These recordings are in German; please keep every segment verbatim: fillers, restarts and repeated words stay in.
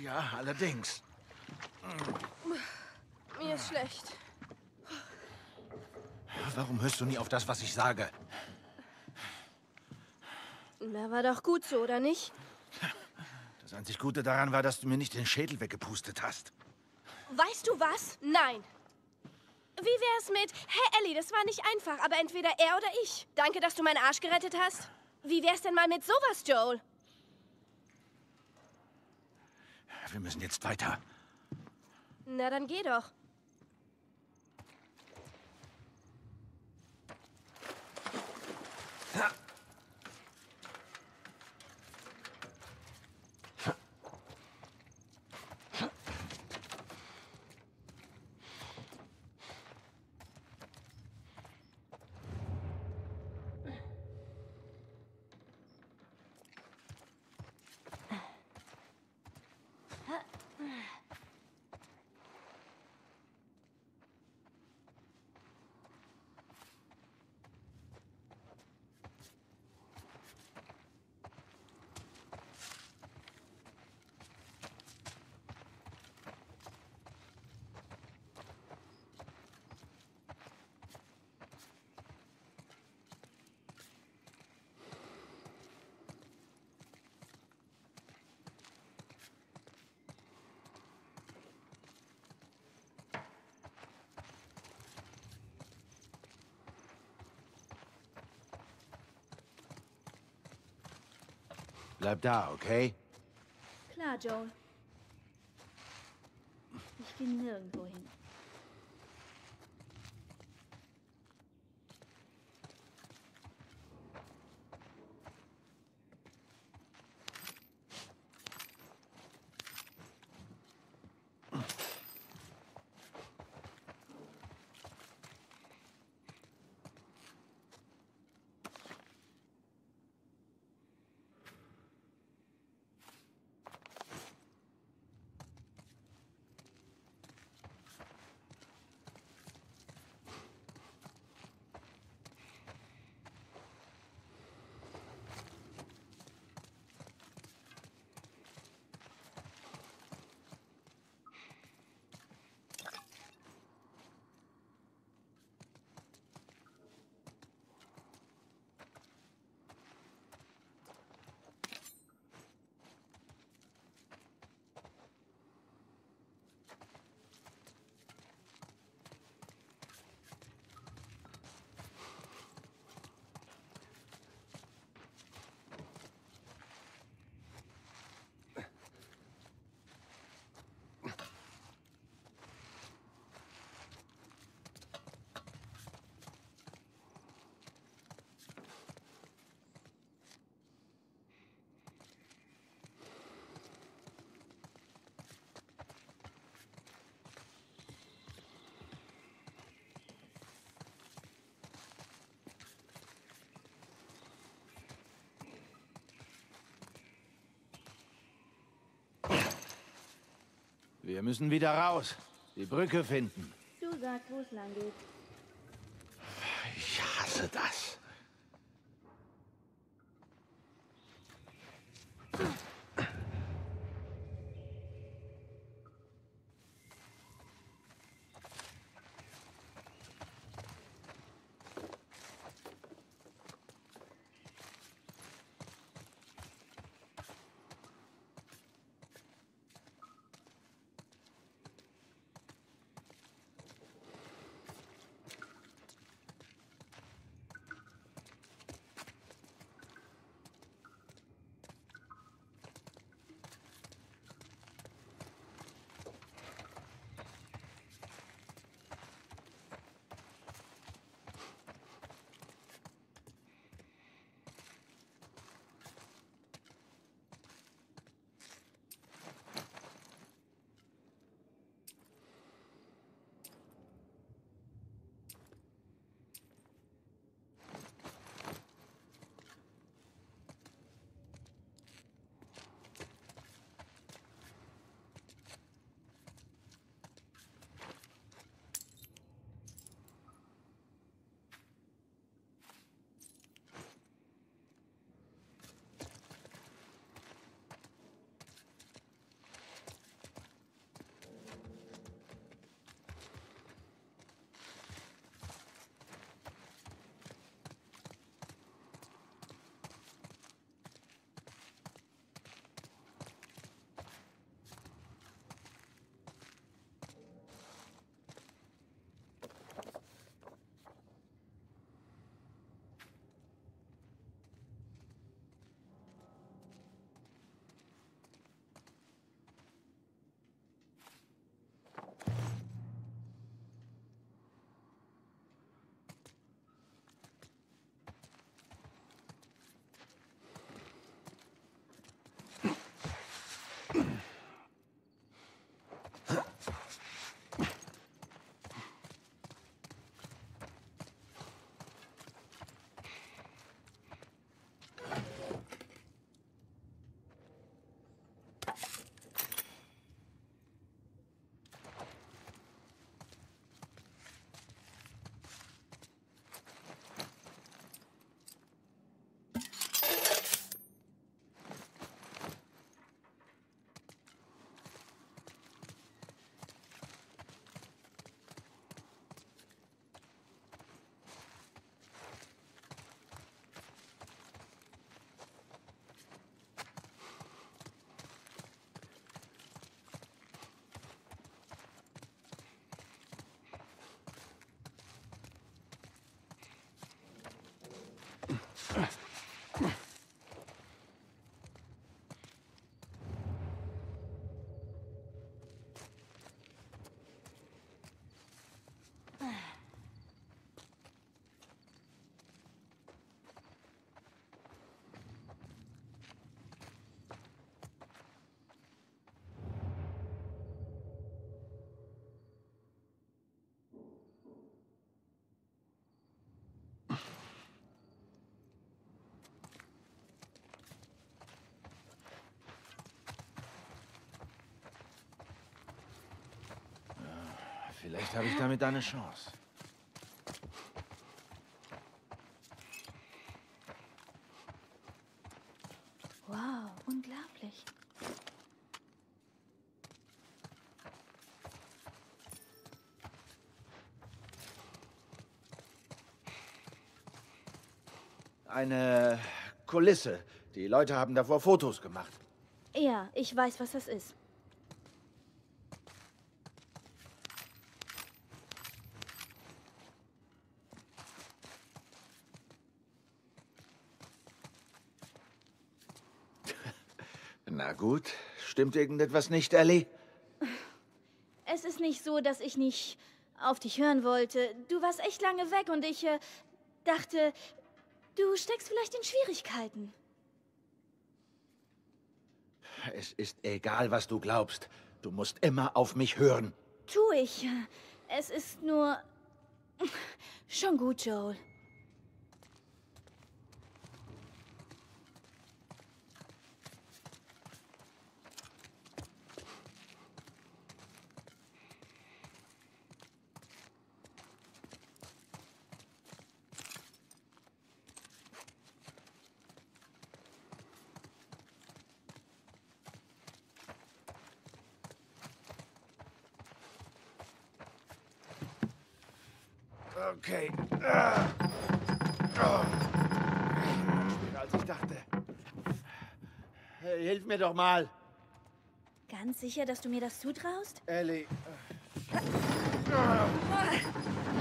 Ja, allerdings. Mir ist schlecht. Warum hörst du nie auf das, was ich sage? Na, war doch gut so, oder nicht? Das einzig Gute daran war, dass du mir nicht den Schädel weggepustet hast. Weißt du was? Nein. Wie wär's mit... Hey, Ellie, das war nicht einfach, aber entweder er oder ich. Danke, dass du meinen Arsch gerettet hast. Wie wär's denn mal mit sowas, Joel? Wir müssen jetzt weiter. Na, dann geh doch. Bleib da, okay? Klar, Joel. Ich gehe nirgendwo hin. Wir müssen wieder raus. Die Brücke finden. Du sagst, wo es lang geht. Ich hasse das. Vielleicht habe ich damit eine Chance. Wow, unglaublich. Eine Kulisse. Die Leute haben davor Fotos gemacht. Ja, ich weiß, was das ist. Na gut, stimmt irgendetwas nicht, Ellie? Es ist nicht so, dass ich nicht auf dich hören wollte. Du warst echt lange weg und ich äh, dachte, du steckst vielleicht in Schwierigkeiten. Es ist egal, was du glaubst. Du musst immer auf mich hören. Tu ich. Es ist nur... Schon gut, Joel. Okay. Ah. Oh. Schwieriger, als ich dachte. Hey, hilf mir doch mal. Ganz sicher, dass du mir das zutraust? Ellie. Ah.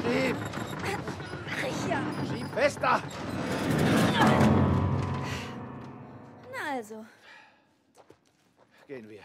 Schieb. Ach ja. Schieb fester. Na also. Gehen wir.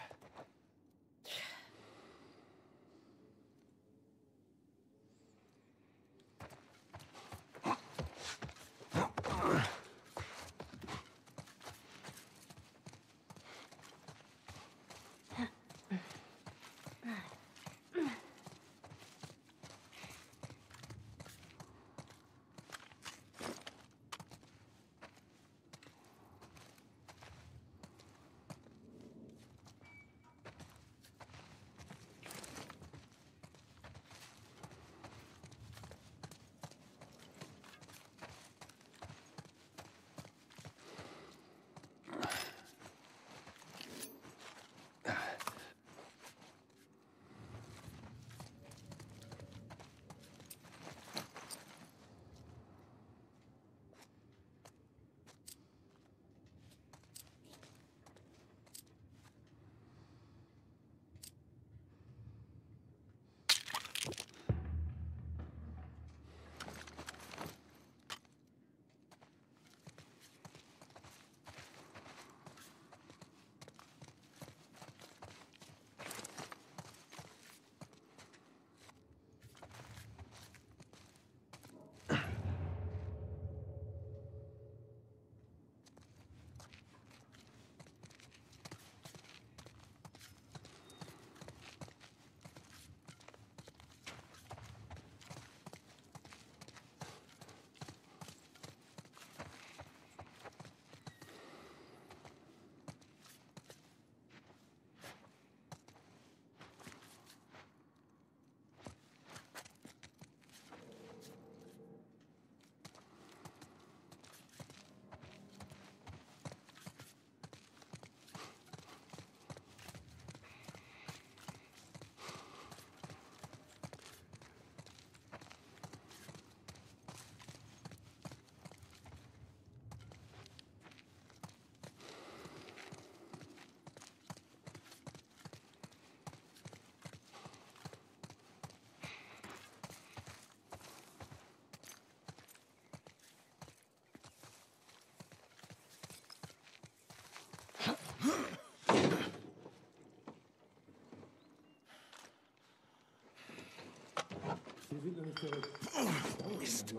Mist.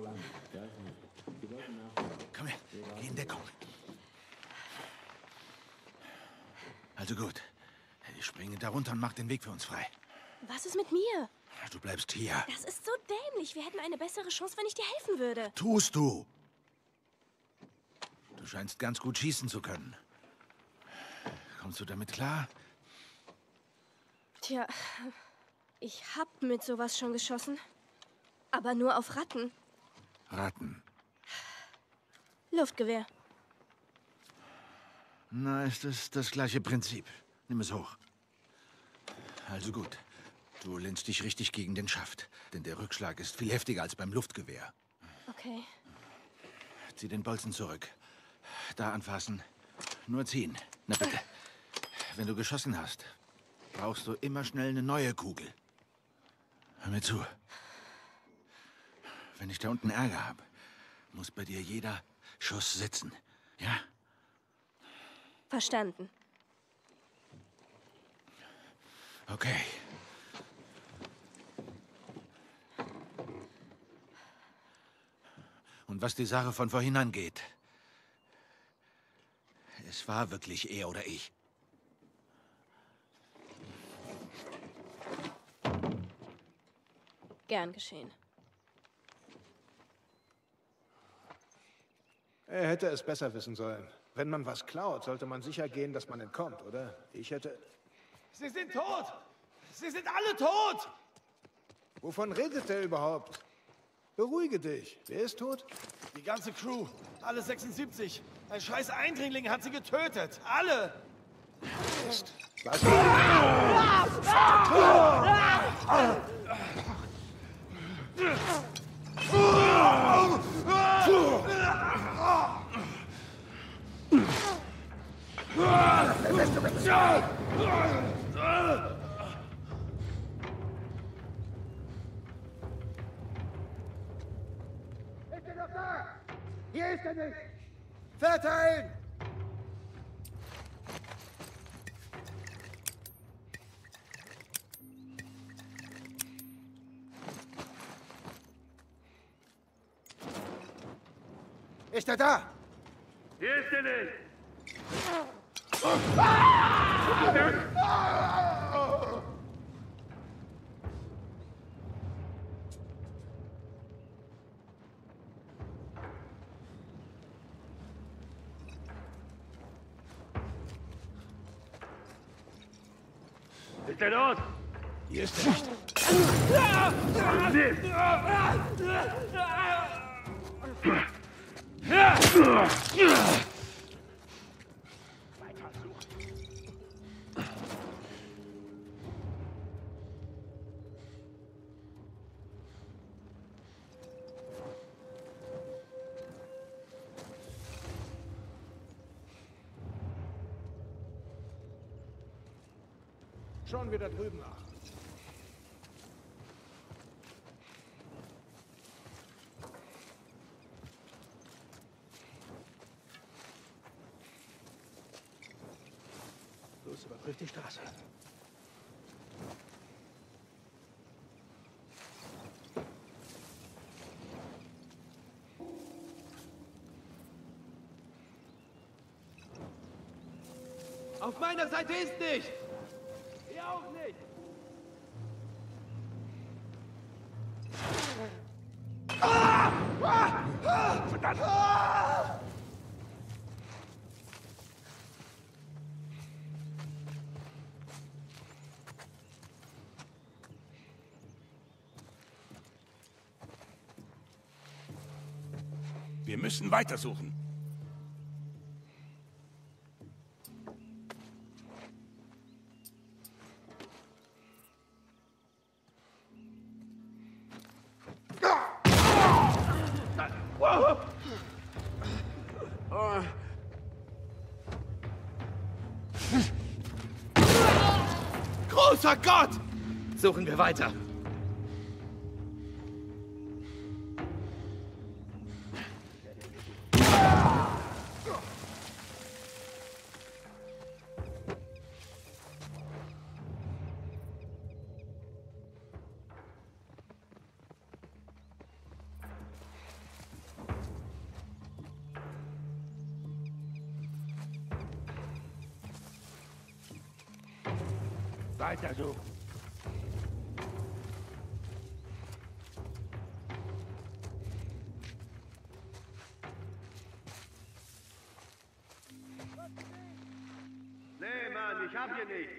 Komm her, geh in Deckung. Also gut. Ich springe da runter und mach den Weg für uns frei. Was ist mit mir? Du bleibst hier. Das ist so dämlich. Wir hätten eine bessere Chance, wenn ich dir helfen würde. Tust du. Du scheinst ganz gut schießen zu können. Kommst du damit klar? Tja, Ich hab mit sowas schon geschossen, aber nur auf Ratten. Ratten? Luftgewehr. Na, ist das das gleiche Prinzip. Nimm es hoch. Also gut. Du lehnst dich richtig gegen den Schaft, denn der Rückschlag ist viel heftiger als beim Luftgewehr. Okay. Zieh den Bolzen zurück. Da anfassen. Nur ziehen. Na bitte. Wenn du geschossen hast, brauchst du immer schnell eine neue Kugel. Hör mir zu. Wenn ich da unten Ärger habe, muss bei dir jeder Schuss sitzen. Ja? Verstanden. Okay. Und was die Sache von vorhin angeht, es war wirklich er oder ich. Gern geschehen. Er hätte es besser wissen sollen. Wenn man was klaut, sollte man sicher gehen, dass man entkommt, oder? Ich hätte... Sie sind tot! Sie sind alle tot! Wovon redet er überhaupt? Beruhige dich. Wer ist tot? Die ganze Crew. Alle sechsundsiebzig. Ein scheiß Eindringling hat sie getötet. Alle! Mist. Was? Ah! Ah! Ah! Ist er noch da? Hier ist er nicht! Verteilen! Ist er da? Hier ist er nicht! Ist er los? Hier ist er nicht. Schauen wir da drüben nach. Los, überprüft die Straße. Auf meiner Seite ist nicht! Wir müssen weitersuchen. Großer Gott! Suchen wir weiter. Weiter so. Nee, Mann, ich hab hier nichts.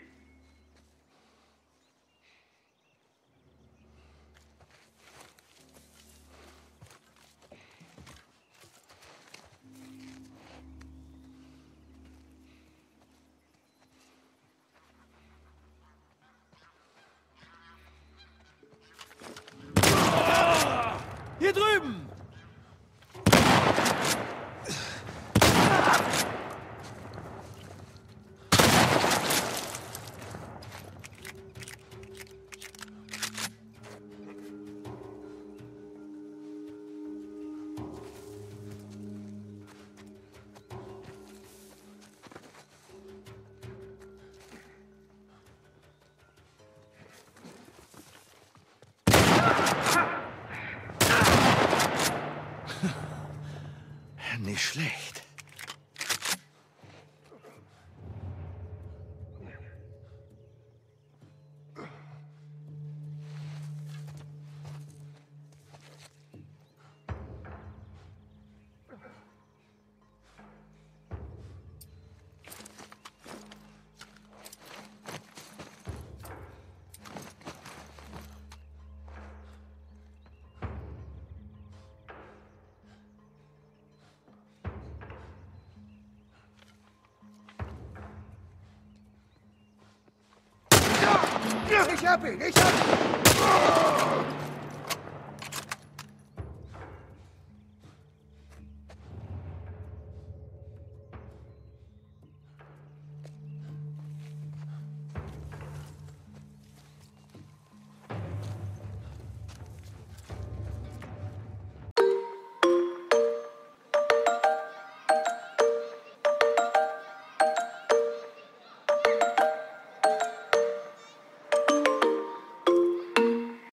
Nicht schlecht. Ich hab ihn, ich hab ihn!